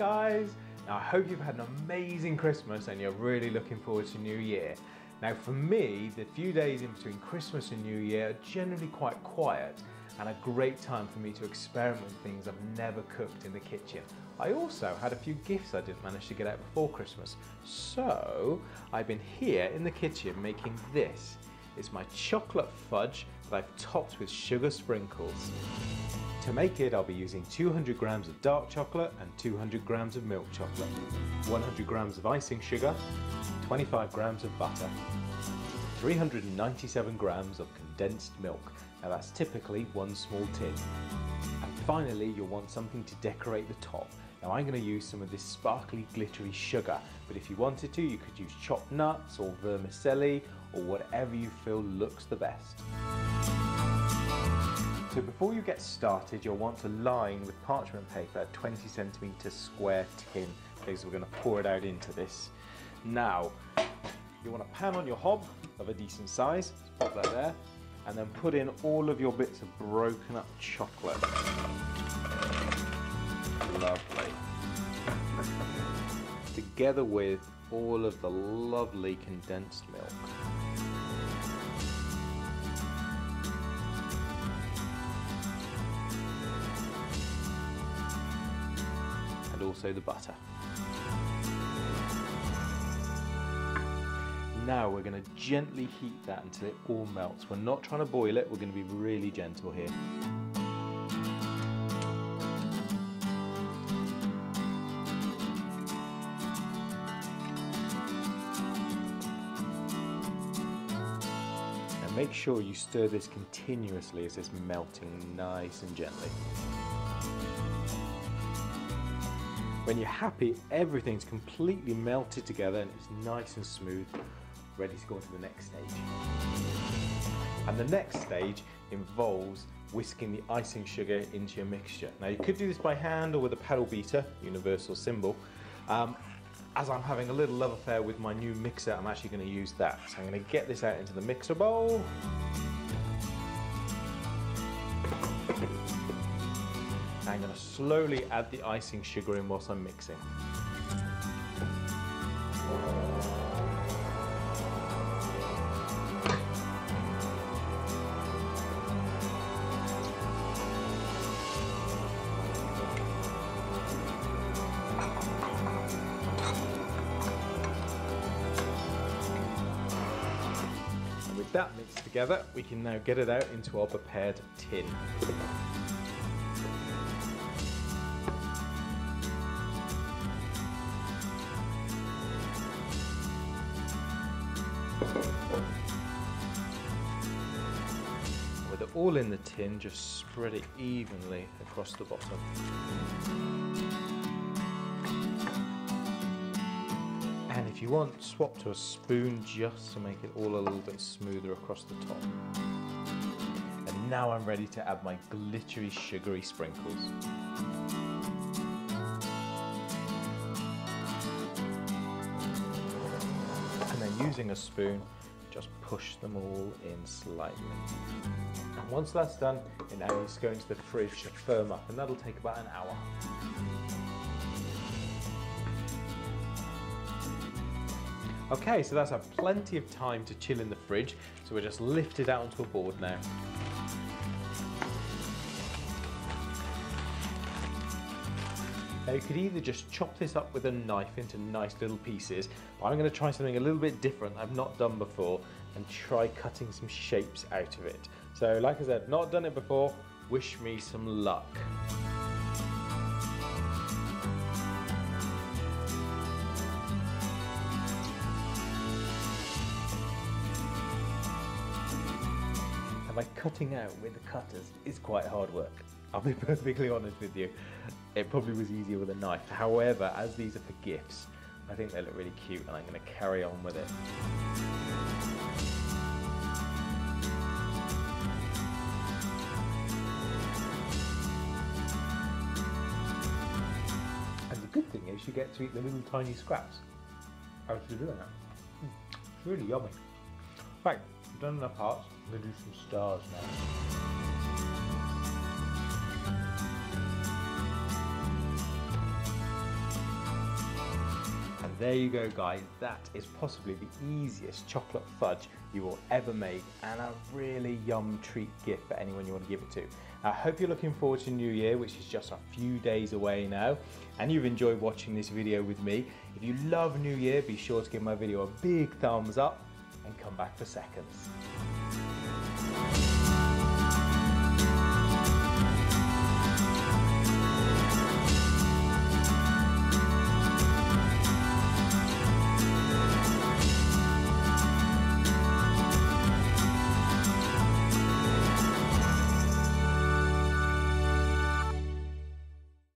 guys. Now, I hope you've had an amazing Christmas and you're really looking forward to New Year. Now, for me, the few days in between Christmas and New Year are generally quite quiet and a great time for me to experiment with things I've never cooked in the kitchen. I also had a few gifts I didn't manage to get out before Christmas, so I've been here in the kitchen making this. It's my chocolate fudge that I've topped with sugar sprinkles. To make it, I'll be using 200 grams of dark chocolate and 200 grams of milk chocolate, 100 grams of icing sugar, 25 grams of butter, 397 grams of condensed milk. Now that's typically one small tin. And finally, you'll want something to decorate the top. Now I'm going to use some of this sparkly glittery sugar, but if you wanted to, you could use chopped nuts or vermicelli or whatever you feel looks the best. So before you get started, you'll want to line with parchment paper a 20 centimetre square tin, because we're going to pour it out into this. Now, you want a pan on your hob of a decent size, just pop that there, and then put in all of your bits of broken up chocolate. Lovely. Together with all of the lovely condensed milk. And also the butter. Now we're going to gently heat that until it all melts. We're not trying to boil it, we're going to be really gentle here. Now make sure you stir this continuously as it's melting nice and gently. When you're happy, everything's completely melted together and it's nice and smooth. Ready to go on to the next stage. And the next stage involves whisking the icing sugar into your mixture. Now you could do this by hand or with a paddle beater, universal symbol. As I'm having a little love affair with my new mixer, I'm actually going to use that. So I'm going to get this out into the mixer bowl. And I'm going to slowly add the icing sugar in whilst I'm mixing. With that mixed together, we can now get it out into our prepared tin. With it all in the tin, just spread it evenly across the bottom. And if you want, swap to a spoon just to make it all a little bit smoother across the top. And now I'm ready to add my glittery, sugary sprinkles. And then using a spoon, just push them all in slightly. And once that's done, it now needs to go into the fridge to firm up, and that'll take about an hour. Okay, so that's had plenty of time to chill in the fridge, so we'll just lift it out onto a board now. Now you could either just chop this up with a knife into nice little pieces, but I'm going to try something a little bit different I've not done before and try cutting some shapes out of it. So like I said, not done it before, wish me some luck. And by cutting out with the cutters is quite hard work. I'll be perfectly honest with you, it probably was easier with a knife. However, as these are for gifts, I think they look really cute and I'm going to carry on with it. And the good thing is you get to eat the little tiny scraps. How should you do that? It's really yummy. Right, I've done enough parts. I'm going to do some stars now. there you go guys, that is possibly the easiest chocolate fudge you will ever make and a really yum treat gift for anyone you want to give it to. I hope you're looking forward to New Year, which is just a few days away now, and you've enjoyed watching this video with me. If you love New Year, be sure to give my video a big thumbs up and come back for seconds.